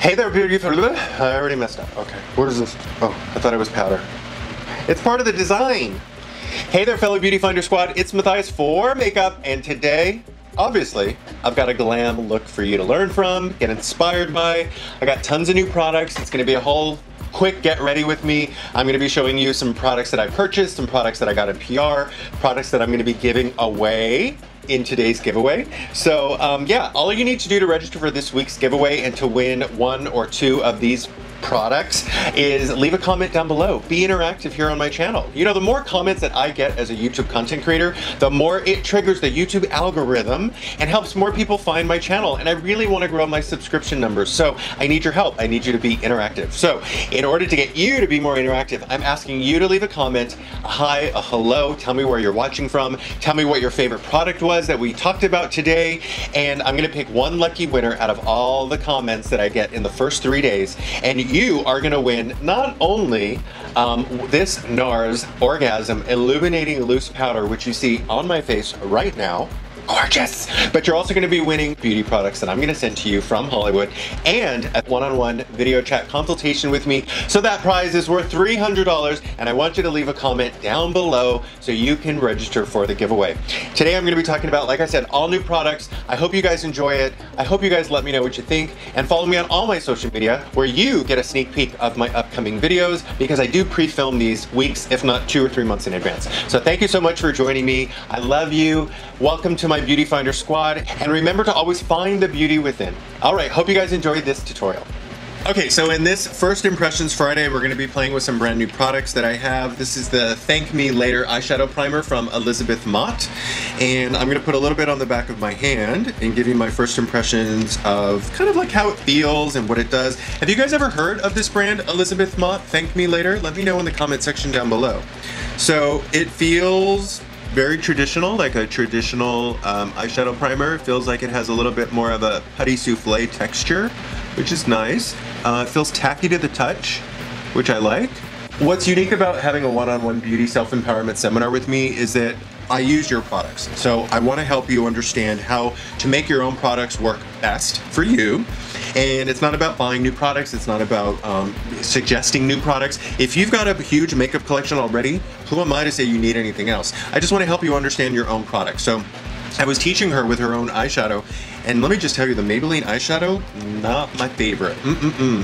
Hey there, beautiful. I already messed up. Okay. What is this? Oh, I thought it was powder. It's part of the design. Hey there, fellow Beauty Finder Squad. It's Mathias4Makeup, and today, obviously, I've got a glam look for you to learn from, get inspired by. I got tons of new products. It's going to be a whole quick get ready with me. I'm going to be showing you some products that I purchased, some products that I got in PR, products that I'm going to be giving away in today's giveaway. So yeah, all you need to do to register for this week's giveaway and to win one or two of these products is leave a comment down below. Be interactive here on my channel. You know, the more comments that I get as a YouTube content creator, the more it triggers the YouTube algorithm and helps more people find my channel. And I really want to grow my subscription numbers. So I need your help. I need you to be interactive. So in order to get you to be more interactive, I'm asking you to leave a comment, a hi, a hello, tell me where you're watching from, tell me what your favorite product was that we talked about today. And I'm going to pick one lucky winner out of all the comments that I get in the first 3 days. And you are gonna win not only this NARS Orgasm Illuminating Loose Powder, which you see on my face right now, gorgeous, but you're also gonna be winning beauty products that I'm gonna send to you from Hollywood and a one-on-one video chat consultation with me. So that prize is worth $300, and I want you to leave a comment down below so you can register for the giveaway. Today I'm gonna be talking about, like I said, all new products. I hope you guys enjoy it. I hope you guys let me know what you think, and follow me on all my social media where you get a sneak peek of my upcoming videos, because I do pre-film these weeks, if not 2 or 3 months in advance. So thank you so much for joining me. I love you. Welcome to my Beauty Finder Squad, and remember to always find the beauty within. All right, hope you guys enjoyed this tutorial. Okay, so in this First Impressions Friday, we're going to be playing with some brand new products that I have. This is the Thank Me Later eyeshadow primer from Elizabeth Mott, and I'm going to put a little bit on the back of my hand and give you my first impressions of kind of like how it feels and what it does. Have you guys ever heard of this brand, Elizabeth Mott, Thank Me Later? Let me know in the comment section down below. So it feels very traditional, like a traditional eyeshadow primer. It feels like it has a little bit more of a putty souffle texture, which is nice. It feels tacky to the touch, which I like. What's unique about having a one-on-one beauty self-empowerment seminar with me is that I use your products. So I want to help you understand how to make your own products work best for you. And it's not about buying new products. It's not about suggesting new products. If you've got a huge makeup collection already, who am I to say you need anything else? I just want to help you understand your own product. So I was teaching her with her own eyeshadow, and let me just tell you, the Maybelline eyeshadow, not my favorite.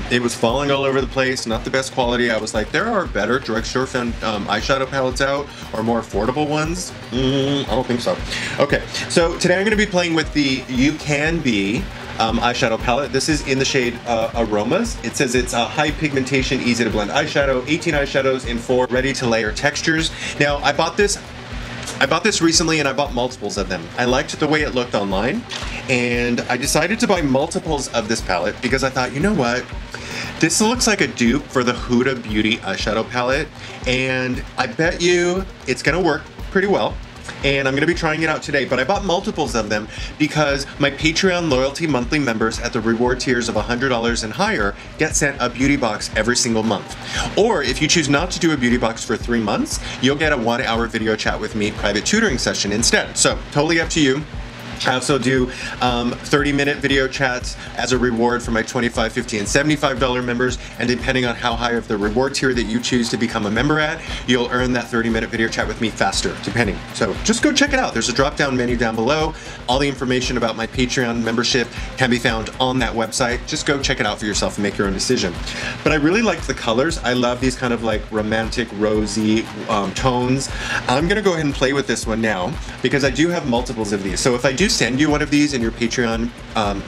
It was falling all over the place, not the best quality. I was like, there are better drugstore found eyeshadow palettes out, or more affordable ones. I don't think so. Okay, so today I'm going to be playing with the You Can Be eyeshadow palette. This is in the shade Aromas. It says it's a high pigmentation, easy to blend eyeshadow, 18 eyeshadows in 4 ready to layer textures. Now, I bought this recently, and I bought multiples of them. I liked the way it looked online, and I decided to buy multiples of this palette because I thought, you know what? This looks like a dupe for the Huda Beauty eyeshadow palette, and I bet you it's gonna work pretty well. And I'm gonna be trying it out today, but I bought multiples of them because my Patreon loyalty monthly members at the reward tiers of $100 and higher get sent a beauty box every single month. Or if you choose not to do a beauty box for 3 months, you'll get a 1-hour video chat with me private tutoring session instead. So totally up to you. I also do 30-minute video chats as a reward for my $25, $50, and $75 members, and depending on how high of the reward tier that you choose to become a member at, you'll earn that 30-minute video chat with me faster, depending. So just go check it out. There's a drop-down menu down below. All the information about my Patreon membership can be found on that website. Just go check it out for yourself and make your own decision. But I really liked the colors. I love these kind of like romantic, rosy tones. I'm gonna go ahead and play with this one now because I do have multiples of these. So if I do send you one of these in your Patreon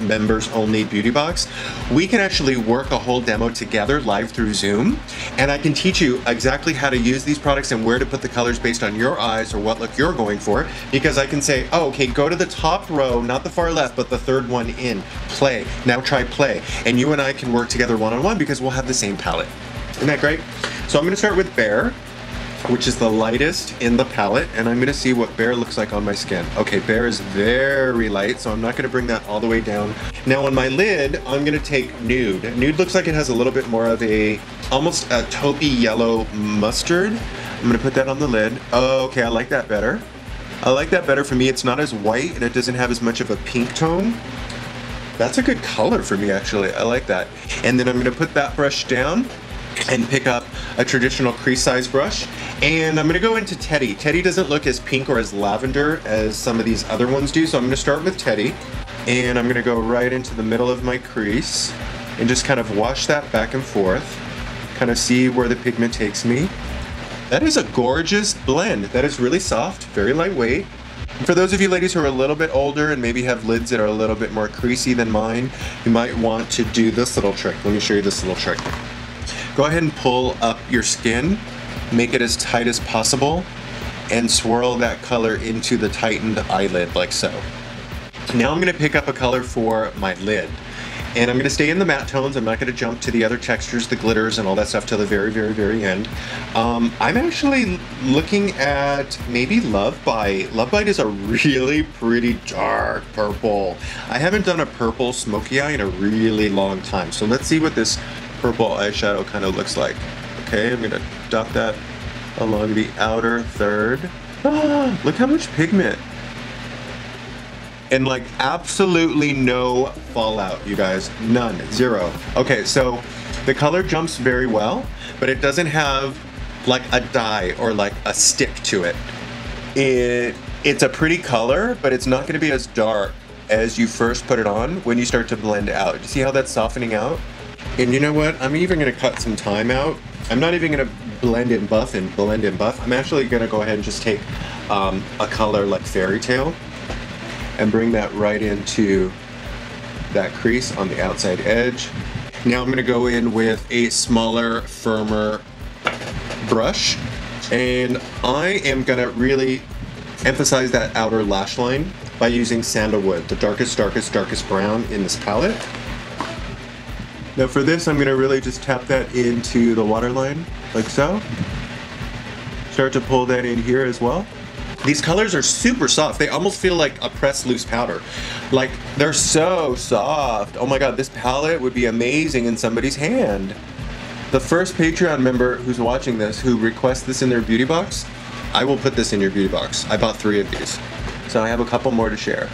members only beauty box, we can actually work a whole demo together live through Zoom, and I can teach you exactly how to use these products and where to put the colors based on your eyes or what look you're going for, because I can say, oh, okay, go to the top row, not the far left, but the third one in, play, now try play, and you and I can work together one-on-one because we'll have the same palette. Isn't that great? So I'm gonna start with Bear, which is the lightest in the palette, and I'm gonna see what Bear looks like on my skin. Okay, Bear is very light, so I'm not gonna bring that all the way down. Now on my lid, I'm gonna take Nude. Nude looks like it has a little bit more of a, almost a taupey yellow mustard. I'm gonna put that on the lid. Oh, okay, I like that better. I like that better. For me, it's not as white, and it doesn't have as much of a pink tone. That's a good color for me, actually. I like that. And then I'm gonna put that brush down and pick up a traditional crease size brush, and I'm gonna go into Teddy. Teddy doesn't look as pink or as lavender as some of these other ones do, so I'm gonna start with Teddy, and I'm gonna go right into the middle of my crease and just kind of wash that back and forth, kind of see where the pigment takes me. That is a gorgeous blend. That is really soft, very lightweight. For those of you ladies who are a little bit older and maybe have lids that are a little bit more creasy than mine, you might want to do this little trick. Let me show you this little trick. Go ahead and pull up your skin, make it as tight as possible, and swirl that color into the tightened eyelid like so. Now I'm gonna pick up a color for my lid. And I'm gonna stay in the matte tones. I'm not gonna jump to the other textures, the glitters and all that stuff till the very, very, very end. I'm actually looking at maybe Love Bite. Love Bite is a really pretty dark purple. I haven't done a purple smoky eye in a really long time. So let's see what this purple eyeshadow kind of looks like. Okay, I'm gonna dot that along the outer third. Ah, look how much pigment. And like absolutely no fallout, you guys. None, zero. Okay, so the color jumps very well, but it doesn't have like a dye or like a stick to it. It's a pretty color, but it's not gonna be as dark as you first put it on when you start to blend out. You see how that's softening out? And you know what? I'm even gonna cut some time out. I'm not even gonna blend and buff and blend and buff. I'm actually gonna go ahead and just take a color like Fairy Tale and bring that right into that crease on the outside edge. Now I'm gonna go in with a smaller, firmer brush, and I am gonna really emphasize that outer lash line by using Sandalwood, the darkest, darkest, darkest brown in this palette. Now for this, I'm gonna really just tap that into the waterline, like so. Start to pull that in here as well. These colors are super soft. They almost feel like a pressed loose powder. Like, they're so soft. Oh my God, this palette would be amazing in somebody's hand. The first Patreon member who's watching this, who requests this in their beauty box, I will put this in your beauty box. I bought 3 of these, so I have a couple more to share.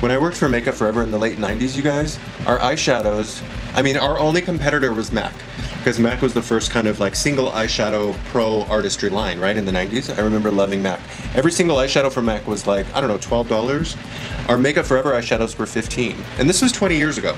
When I worked for Makeup Forever in the late 90s, you guys, our eyeshadows, I mean, our only competitor was MAC, because MAC was the first kind of like single eyeshadow pro artistry line, right, in the 90s. I remember loving MAC. Every single eyeshadow from MAC was like, I don't know, $12. Our Makeup Forever eyeshadows were $15. And this was 20 years ago.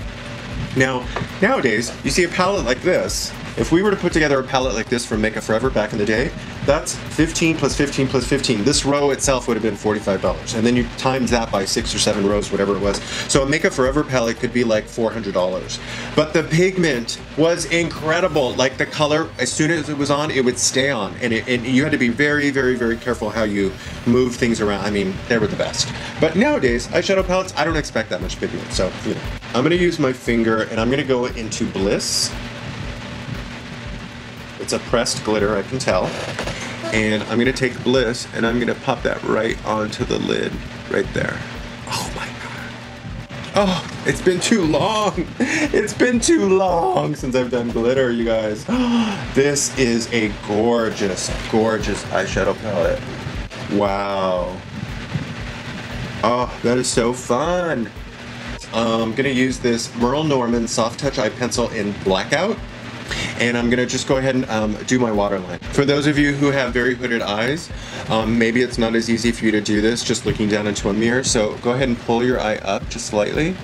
Now, nowadays, you see a palette like this. If we were to put together a palette like this from Makeup Forever back in the day, that's 15 plus 15 plus 15. This row itself would have been $45. And then you times that by 6 or 7 rows, whatever it was. So a Makeup Forever palette could be like $400. But the pigment was incredible. Like the color, as soon as it was on, it would stay on. And you had to be very, very, very careful how you move things around. I mean, they were the best. But nowadays, eyeshadow palettes, I don't expect that much pigment. So, you know. I'm gonna use my finger and I'm gonna go into Bliss. It's a pressed glitter, I can tell. And I'm gonna take Bliss and I'm gonna pop that right onto the lid, right there. Oh my God. Oh, it's been too long. It's been too long since I've done glitter, you guys. This is a gorgeous, gorgeous eyeshadow palette. Wow. Oh, that is so fun. I'm gonna use this Merle Norman Soft Touch Eye Pencil in Blackout. And I'm gonna just go ahead and do my waterline. For those of you who have very hooded eyes, maybe it's not as easy for you to do this just looking down into a mirror, so go ahead and pull your eye up just slightly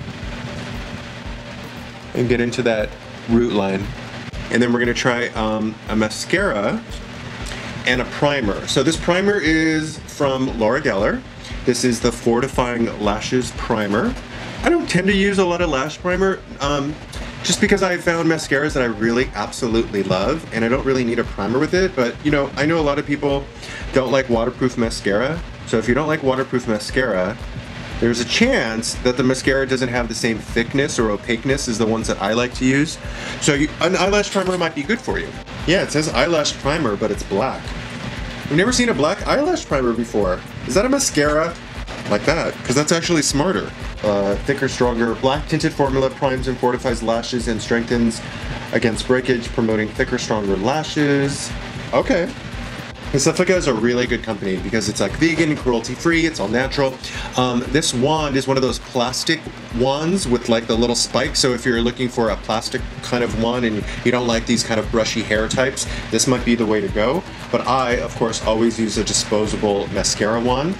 and get into that root line. And then we're gonna try a mascara and a primer. So this primer is from Laura Geller. This is the Fortifying Lashes Primer. I don't tend to use a lot of lash primer, just because I found mascaras that I really absolutely love and I don't really need a primer with it, but you know, I know a lot of people don't like waterproof mascara, so if you don't like waterproof mascara, there's a chance that the mascara doesn't have the same thickness or opaqueness as the ones that I like to use. So an eyelash primer might be good for you. Yeah, it says eyelash primer, but it's black. I've never seen a black eyelash primer before. Is that a mascara? Like that, because that's actually smarter. Thicker, stronger, black tinted formula primes and fortifies lashes and strengthens against breakage, promoting thicker, stronger lashes. Okay. Pacifica is a really good company because it's like vegan, cruelty-free, it's all natural. This wand is one of those plastic wands with like the little spike, so if you're looking for a plastic kind of wand and you don't like these kind of brushy hair types, this might be the way to go. But I, of course, always use a disposable mascara wand,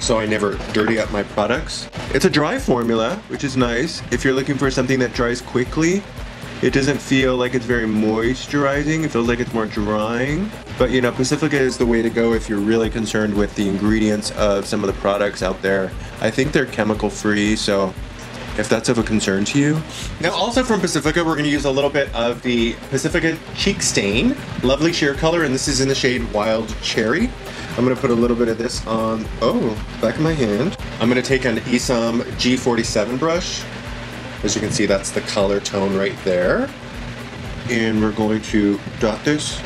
so I never dirty up my products. It's a dry formula, which is nice. If you're looking for something that dries quickly, it doesn't feel like it's very moisturizing, it feels like it's more drying. But you know, Pacifica is the way to go if you're really concerned with the ingredients of some of the products out there. I think they're chemical free, so if that's of a concern to you. Now also from Pacifica, we're gonna use a little bit of the Pacifica Cheek Stain. Lovely sheer color, and this is in the shade Wild Cherry. I'm gonna put a little bit of this on, back of my hand. I'm gonna take an Esom G47 brush. As you can see, that's the color tone right there. And we're going to dot this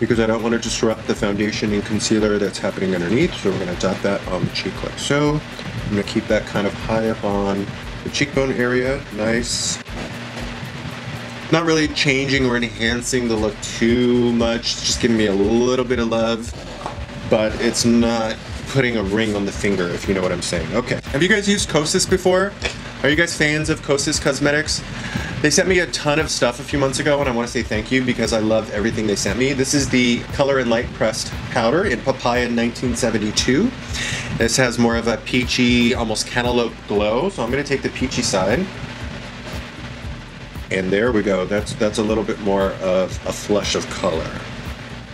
because I don't want to disrupt the foundation and concealer that's happening underneath. So we're going to dot that on the cheek like so. I'm going to keep that kind of high up on the cheekbone area. Nice. Not really changing or enhancing the look too much. It's just giving me a little bit of love, but it's not putting a ring on the finger, if you know what I'm saying. Okay. Have you guys used Kosas before? Are you guys fans of Kosas Cosmetics? They sent me a ton of stuff a few months ago, and I want to say thank you because I love everything they sent me. This is the Color and Light Pressed Powder in Papaya 1972. This has more of a peachy, almost cantaloupe glow, so I'm going to take the peachy side. And there we go. That's a little bit more of a flush of color.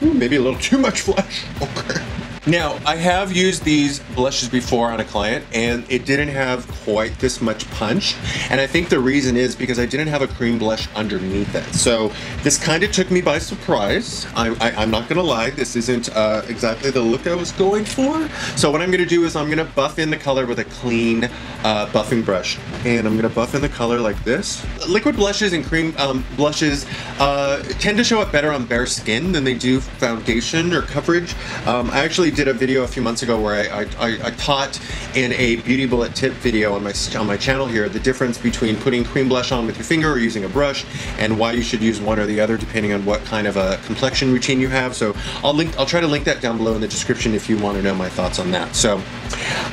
Ooh, maybe a little too much flush. Okay. Now, I have used these blushes before on a client, and it didn't have quite this much punch. And I think the reason is because I didn't have a cream blush underneath it. So this kind of took me by surprise. I'm not gonna lie, this isn't exactly the look I was going for. So what I'm gonna do is I'm gonna buff in the color with a clean buffing brush. And I'm gonna buff in the color like this. Liquid blushes and cream blushes tend to show up better on bare skin than they do foundation or coverage. I actually did a video a few months ago where I taught in a beauty bullet tip video on my channel here the difference between putting cream blush on with your finger or using a brush, and why you should use one or the other depending on what kind of a complexion routine you have. So I'll try to link that down below in the description if you want to know my thoughts on that. So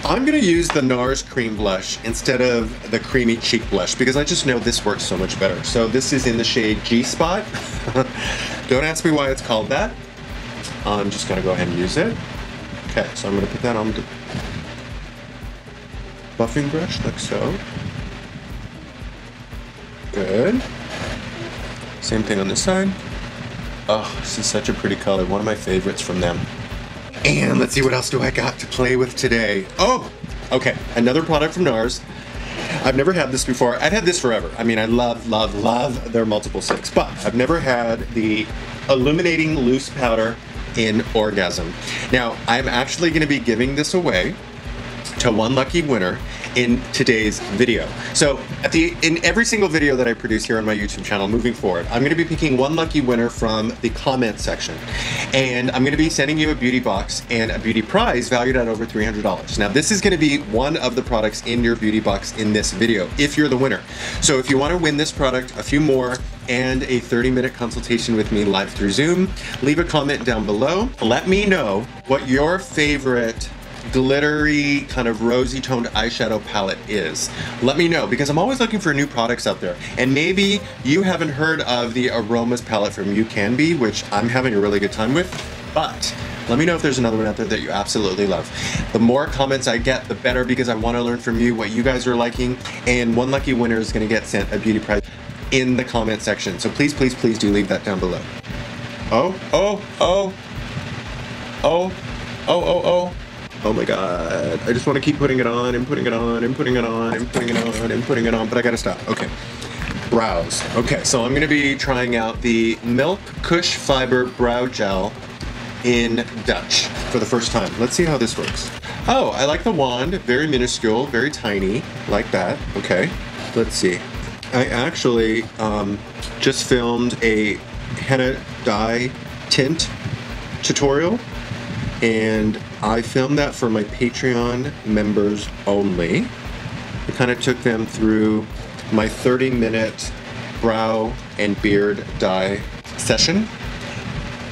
I'm gonna use the NARS cream blush instead of the creamy cheek blush because I just know this works so much better. So this is in the shade G-Spot. Don't ask me why it's called that. I'm just gonna go ahead and use it. Okay, so I'm going to put that on the buffing brush, like so. Good. Same thing on this side. Oh, this is such a pretty color. One of my favorites from them. And let's see, what else do I got to play with today? Oh, okay. Another product from NARS. I've never had this before. I've had this forever. I mean, I love their multiple six, but I've never had the illuminating loose powder in Orgasm. Now, I'm actually going to be giving this away to one lucky winner in today's video. So in every single video that I produce here on my YouTube channel moving forward, I'm going to be picking one lucky winner from the comment section, and I'm going to be sending you a beauty box and a beauty prize valued at over $300. Now this is going to be one of the products in your beauty box in this video if you're the winner. So if you want to win this product, a few more, and a 30-minute consultation with me live through Zoom, leave a comment down below. Let me know what your favorite glittery kind of rosy toned eyeshadow palette is. Let me know, because I'm always looking for new products out there, and maybe you haven't heard of the Aromas palette from You Can Be, which I'm having a really good time with, but let me know if there's another one out there that you absolutely love. The more comments I get, the better, because I want to learn from you what you guys are liking, and one lucky winner is going to get sent a beauty prize in the comment section. So please, please, please do leave that down below. Oh my God, I just want to keep putting it on and putting it on and putting it on and putting it on and putting it on, but I gotta stop. Okay, brows. Okay, so I'm gonna be trying out the Milk Kush Fiber Brow Gel in Dutch for the first time. Let's see how this works. Oh, I like the wand, very minuscule, very tiny, like that. Okay, let's see. I actually just filmed a henna dye tint tutorial, and I filmed that for my Patreon members only. I kind of took them through my 30-minute brow and beard dye session,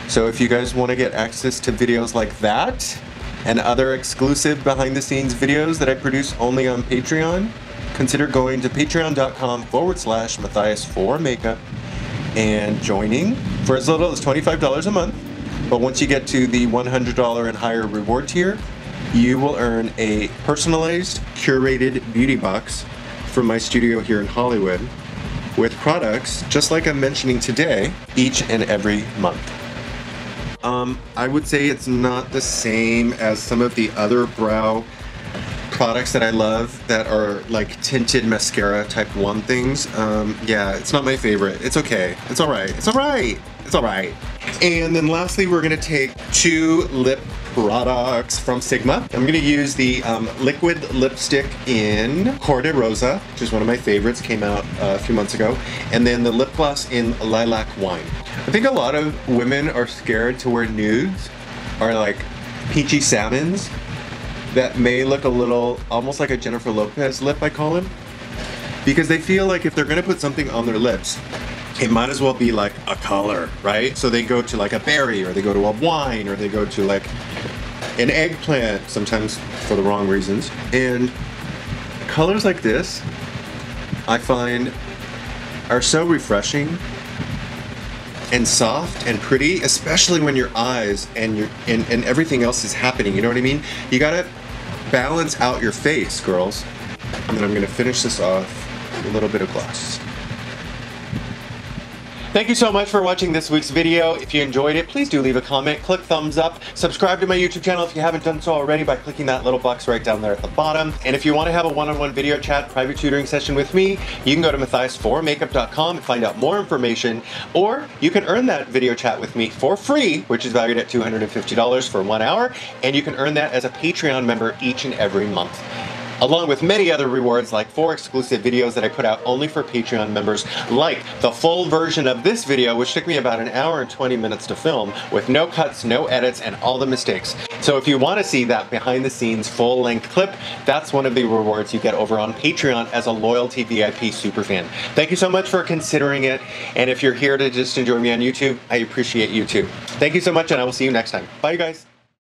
So if you guys want to get access to videos like that and other exclusive behind the scenes videos that I produce only on Patreon, consider going to patreon.com/Mathias4Makeup and joining for as little as $25 a month. But once you get to the $100 and higher reward tier, you will earn a personalized, curated beauty box from my studio here in Hollywood with products, just like I'm mentioning today, each and every month. I would say it's not the same as some of the other brow products that I love that are like tinted mascara type 1 things. Yeah, it's not my favorite. It's okay. It's all right. It's all right. It's all right. And then lastly, we're gonna take two lip products from Sigma. I'm gonna use the liquid lipstick in Corde Rosa, which is one of my favorites, came out a few months ago, and then the lip gloss in Lilac Wine. I think a lot of women are scared to wear nudes, or like peachy salmons, that may look a little, almost like a Jennifer Lopez lip, I call him, because they feel like if they're gonna put something on their lips, it might as well be like a color, right? So they go to like a berry, or they go to a wine, or they go to like an eggplant, sometimes for the wrong reasons. And colors like this, I find, are so refreshing and soft and pretty, especially when your eyes and everything else is happening, you know what I mean? You gotta balance out your face, girls. And then I'm gonna finish this off with a little bit of gloss. Thank you so much for watching this week's video. If you enjoyed it, please do leave a comment, click thumbs up, subscribe to my YouTube channel if you haven't done so already by clicking that little box right down there at the bottom. And if you want to have a one-on-one video chat, private tutoring session with me, you can go to Mathias4Makeup.com and find out more information, or you can earn that video chat with me for free, which is valued at $250 for 1 hour, and you can earn that as a Patreon member each and every month, along with many other rewards like 4 exclusive videos that I put out only for Patreon members, like the full version of this video, which took me about 1 hour and 20 minutes to film with no cuts, no edits, and all the mistakes. So if you want to see that behind the scenes full length clip, that's one of the rewards you get over on Patreon as a loyalty VIP superfan. Thank you so much for considering it. And if you're here to just enjoy me on YouTube, I appreciate you too. Thank you so much, and I will see you next time. Bye, you guys.